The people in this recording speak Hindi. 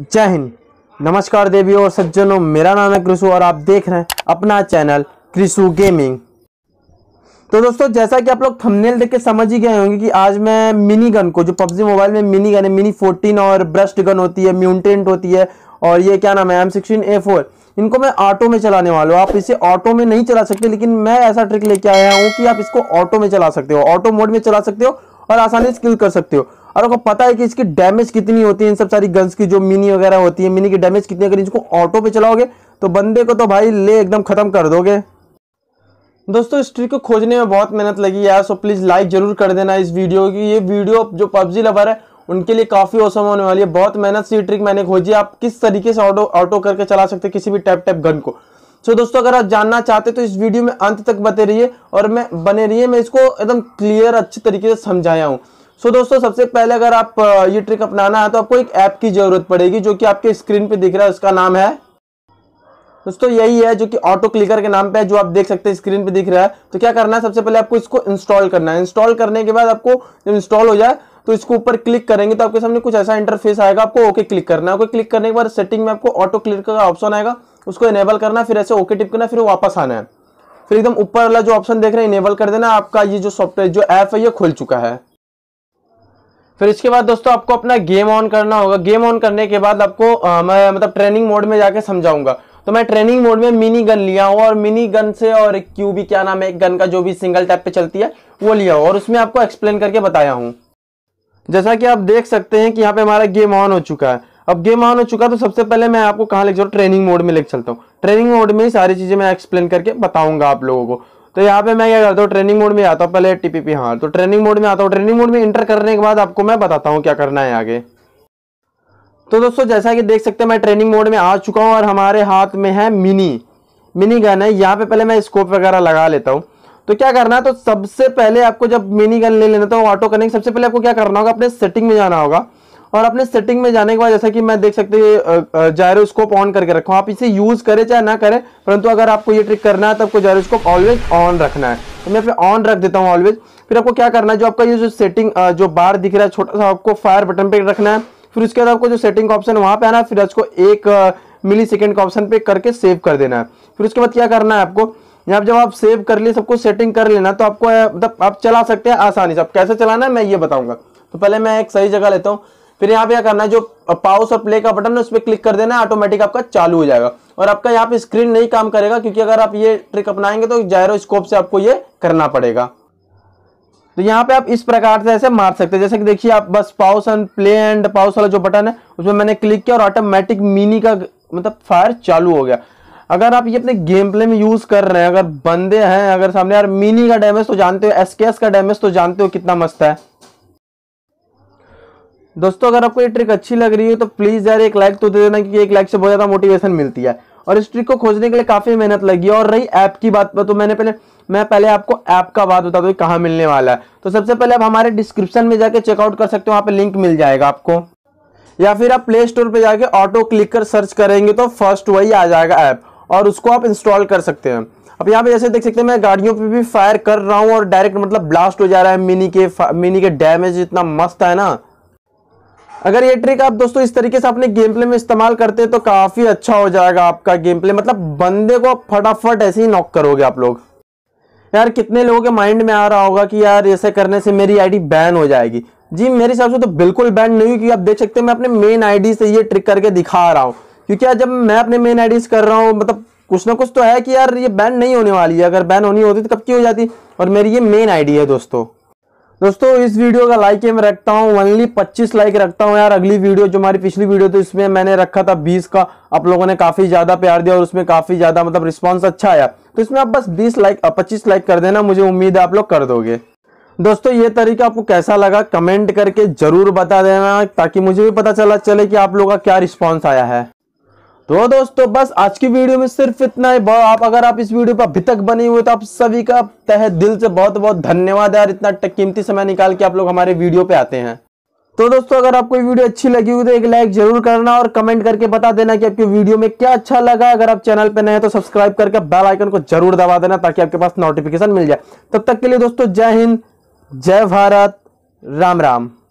जय हिंद, नमस्कार देवी और सज्जनों। मेरा नाम है कृशु और आप देख रहे हैं अपना चैनल कृशु गेमिंग। तो दोस्तों, जैसा कि आप लोग थंबनेल देख के समझ ही गए होंगे कि आज मैं मिनी गन को, जो पबजी मोबाइल में मिनी गन है, मिनी 14 और ब्रस्ट गन होती है, म्यूटेंट होती है और ये क्या नाम है M16A4, इनको मैं ऑटो में चलाने वाला हूँ। आप इसे ऑटो में नहीं चला सकते, लेकिन मैं ऐसा ट्रिक लेके आया हूँ कि आप इसको ऑटो में चला सकते हो, ऑटो मोड में चला सकते हो और आसानी से किल कर सकते हो। और आपको पता है कि इसकी डैमेज कितनी होती है, इन सब सारी गन्स की जो मिनी वगैरह होती है, मिनी की डैमेज कितनी। अगर इसको ऑटो पे चलाओगे तो बंदे को तो भाई ले एकदम खत्म कर दोगे। दोस्तों, इस ट्रिक को खोजने में बहुत मेहनत लगी यार, सो प्लीज़ लाइक जरूर कर देना इस वीडियो की। ये वीडियो जो पबजी लवर है उनके लिए काफ़ी औसम होने वाली है। बहुत मेहनत से ये ट्रिक मैंने खोजी, आप किस तरीके से ऑटो करके चला सकते हैं किसी भी टैप गन को। सो दोस्तों, अगर आप जानना चाहते तो इस वीडियो में अंत तक बने रहिए। मैं इसको एकदम क्लियर अच्छे तरीके से समझाया हूँ। सो दोस्तों, सबसे पहले अगर आप ये ट्रिक अपनाना है तो आपको एक ऐप की ज़रूरत पड़ेगी, जो कि आपके स्क्रीन पे दिख रहा है, उसका नाम है दोस्तों यही है, जो कि ऑटो क्लिकर के नाम पे है, जो आप देख सकते हैं स्क्रीन पे दिख रहा है। तो क्या करना है, सबसे पहले आपको इसको इंस्टॉल करना है। इंस्टॉल करने के बाद आपको जब इंस्टॉल हो जाए तो इसको ऊपर क्लिक करेंगे तो आपके सामने कुछ ऐसा इंटरफेस आएगा। आपको ओके क्लिक करना है। ओके क्लिक करने के बाद सेटिंग में आपको ऑटो क्लिकर का ऑप्शन आएगा, उसको इनेबल करना है। फिर ऐसे ओके टिप करना, फिर वापस आना है, फिर एकदम ऊपर वाला जो ऑप्शन देख रहे हैं इनेबल कर देना। आपका ये जो सॉफ्टवेयर जो ऐप है ये खुल चुका है। फिर इसके बाद दोस्तों आपको अपना गेम ऑन करना होगा। गेम ऑन करने के बाद आपको मैं ट्रेनिंग मोड में जाके समझाऊंगा। तो मैं ट्रेनिंग मोड में मिनी गन लिया हूँ और मिनी गन से और क्यूबी क्या नाम है एक गन का जो भी सिंगल टैप पे चलती है वो लिया हूँ और उसमें आपको एक्सप्लेन करके बताया हूँ। जैसा कि आप देख सकते हैं कि यहाँ पे हमारा गेम ऑन हो चुका है। अब गेम ऑन हो चुका है तो सबसे पहले मैं आपको कहाँ लेके चलूँ, ट्रेनिंग मोड में लेके चलता हूँ। ट्रेनिंग मोड में सारी चीज़ें मैं एक्सप्लेन करके बताऊँगा आप लोगों को। तो यहाँ पे मैं क्या करता हूँ, ट्रेनिंग मोड में आता हूँ पहले TPP। हाँ, तो ट्रेनिंग मोड में आता हूँ। ट्रेनिंग मोड में इंटर करने के बाद आपको मैं बताता हूँ क्या करना है आगे। तो दोस्तों, जैसा कि देख सकते हैं मैं ट्रेनिंग मोड में आ चुका हूँ और हमारे हाथ में है मिनी गन है। यहाँ पे पहले मैं स्कोप वगैरह लगा लेता हूँ। तो क्या करना है, तो सबसे पहले आपको जब मिनी गन ले लेना तो ऑटो करने के सबसे पहले आपको क्या करना होगा, अपने सेटिंग में जाना होगा। और अपने सेटिंग में जाने के बाद जैसा कि मैं देख सकते हैं जायरोस्कोप ऑन करके रखा हूँ। आप इसे यूज़ करें चाहे ना करें, परंतु अगर आपको ये ट्रिक करना है तो आपको जायरोस्कोप ऑलवेज ऑन रखना है। तो मैं अपने ऑन रख देता हूँ ऑलवेज। फिर आपको क्या करना है, जो आपका ये जो सेटिंग जो बार दिख रहा है छोटा सा, आपको फायर बटन पर रखना है। फिर उसके बाद आपको जो सेटिंग का ऑप्शन वहाँ पर आना, फिर उसको 1 मिलीसेकेंड का ऑप्शन पे करके सेव कर देना है। फिर उसके बाद क्या करना है, आपको यहाँ जब आप सेव कर लिए, सबको सेटिंग कर लेना, तो आपको आप चला सकते हैं आसानी से। आप कैसे चलाना है मैं ये बताऊँगा। तो पहले मैं एक सही जगह लेता हूँ। फिर यहाँ पे क्या करना है, जो पाउस और प्ले का बटन है उस पर क्लिक कर देना है, ऑटोमेटिक आपका चालू हो जाएगा। और आपका यहाँ पे स्क्रीन नहीं काम करेगा, क्योंकि अगर आप ये ट्रिक अपनाएंगे तो जायरोस्कोप से आपको ये करना पड़ेगा। तो यहाँ पे आप इस प्रकार से ऐसे मार सकते हैं। जैसे कि देखिए, आप बस pause and play and pause वाला जो बटन है उसमें मैंने क्लिक किया और ऑटोमेटिक मिनी का फायर चालू हो गया। अगर आप ये अपने गेम प्ले में यूज कर रहे हैं, अगर बंदे हैं अगर सामने, यार मिनी का डैमेज तो जानते हो, SKS का डैमेज तो जानते हो कितना मस्त है। दोस्तों, अगर आपको ये ट्रिक अच्छी लग रही है तो प्लीज़ यार एक लाइक तो दे देना, क्योंकि एक लाइक से बहुत ज़्यादा मोटिवेशन मिलती है। और इस ट्रिक को खोजने के लिए काफ़ी मेहनत लगी है। और रही ऐप की बात, तो मैं पहले आपको ऐप का बात बता दूँ कहाँ मिलने वाला है। तो सबसे पहले आप हमारे डिस्क्रिप्शन में जाके चेकआउट कर सकते हो, वहाँ पर लिंक मिल जाएगा आपको। या फिर आप प्ले स्टोर पर जाके ऑटो क्लिक कर सर्च करेंगे तो फर्स्ट वही आ जाएगा ऐप, और उसको आप इंस्टॉल कर सकते हैं। अब यहाँ पे जैसे देख सकते हैं मैं गाड़ियों पे भी फायर कर रहा हूँ और डायरेक्ट ब्लास्ट हो जा रहा है। मिनी के डैमेज इतना मस्त है ना। अगर ये ट्रिक आप दोस्तों इस तरीके से अपने गेम प्ले में इस्तेमाल करते हैं तो काफ़ी अच्छा हो जाएगा आपका गेम प्ले, बंदे को फटाफट ऐसे ही नॉक करोगे आप लोग। यार कितने लोगों के माइंड में आ रहा होगा कि यार ऐसे करने से मेरी आईडी बैन हो जाएगी। जी, मेरे हिसाब से तो बिल्कुल बैन नहीं हुई, क्योंकि आप देख सकते हैं मैं अपने मेन आईडी से ये ट्रिक करके दिखा रहा हूँ। क्योंकि यार जब मैं अपने मेन आईडी से कर रहा हूँ कुछ ना कुछ तो है कि यार ये बैन नहीं होने वाली है। अगर बैन होनी होती तो कब की हो जाती। और मेरी ये मेन आईडी है दोस्तों इस वीडियो का लाइक मैं रखता हूँ ओनली 25 लाइक रखता हूँ यार। अगली वीडियो जो हमारी पिछली वीडियो थी उसमें मैंने रखा था 20 का, आप लोगों ने काफ़ी ज़्यादा प्यार दिया और उसमें काफ़ी ज़्यादा रिस्पॉन्स अच्छा आया। तो इसमें आप बस 25 लाइक कर देना, मुझे उम्मीद है आप लोग कर दोगे। दोस्तों, ये तरीका आपको कैसा लगा कमेंट करके ज़रूर बता देना, ताकि मुझे भी पता चले कि आप लोगों का क्या रिस्पॉन्स आया है। तो दोस्तों बस आज की वीडियो में सिर्फ इतना ही। अगर आप इस वीडियो पर अभी तक बने हुए तो आप सभी का तहे दिल से बहुत बहुत धन्यवाद यार, इतना कीमती समय निकाल के आप लोग हमारे वीडियो पे आते हैं। तो दोस्तों, अगर आपको ये वीडियो अच्छी लगी हुई तो एक लाइक जरूर करना और कमेंट करके बता देना कि आपकी वीडियो में क्या अच्छा लगा। अगर आप चैनल पर नए हैं तो सब्सक्राइब करके बेल आइकन को जरूर दबा देना, ताकि आपके पास नोटिफिकेशन मिल जाए। तब तक के लिए दोस्तों, जय हिंद, जय भारत, राम राम।